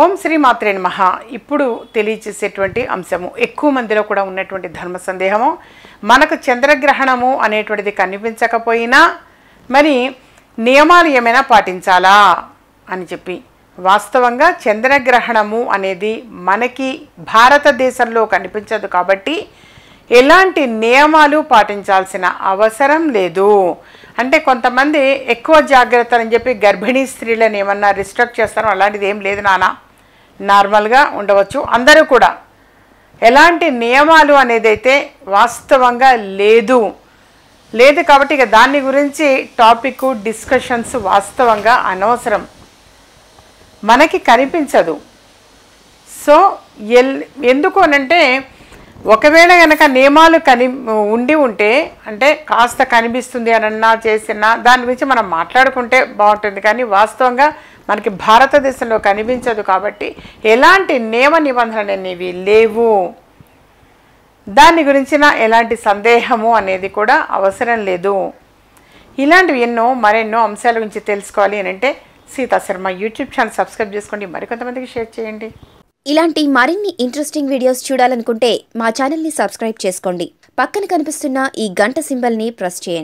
ఓం శ్రీ మాత్రే నమః. ఇప్పుడు తెలియచేసేటువంటి అంశము, ఎక్కువ మందిలో కూడా ఉన్నటువంటి ధర్మ సందేహము. మనకు చంద్రగ్రహణము అనేటువంటిది కనిపించకపోయినా మరి నియమాలు ఏమైనా పాటించాలా అని చెప్పి, వాస్తవంగా చంద్రగ్రహణము అనేది మనకి భారతదేశంలో కనిపించదు కాబట్టి ఎలాంటి నియమాలు పాటించాల్సిన అవసరం లేదు. అంటే కొంతమంది ఎక్కువ జాగ్రత్త అని చెప్పి గర్భిణీ స్త్రీలను ఏమన్నా రిస్ట్రిక్ట్ చేస్తారో అలాంటిది ఏం లేదు నాన్న, నార్మల్గా ఉండవచ్చు. అందరూ కూడా ఎలాంటి నియమాలు అనేది అయితే వాస్తవంగా లేదు కాబట్టి ఇక దాని గురించి టాపిక్ డిస్కషన్స్ వాస్తవంగా అనవసరం, మనకి కనిపించదు. సో ఎందుకు అనంటే ఒకవేళ కనుక నియమాలు ఉండి ఉంటే, అంటే కాస్త కనిపిస్తుంది అనన్నా చేసినా దాని గురించి మనం మాట్లాడుకుంటే బాగుంటుంది. కానీ వాస్తవంగా మనకి భారతదేశంలో కనిపించదు కాబట్టి ఎలాంటి నియమ నిబంధనలు అనేవి లేవు, దాని గురించిన ఎలాంటి సందేహము అనేది కూడా అవసరం లేదు. ఇలాంటివి మరెన్నో అంశాల గురించి తెలుసుకోవాలి అని అంటే Sita Sharma YouTube channel subscribe చేసుకోండి, మరికొంతమందికి షేర్ చేయండి. ఇలాంటి మరిన్ని ఇంట్రెస్టింగ్ వీడియోస్ చూడాలనుకుంటే మా ఛానల్ని సబ్స్క్రైబ్ చేసుకోండి, పక్కన కనిపిస్తున్న ఈ గంట సింబల్ని ప్రెస్ చేయండి.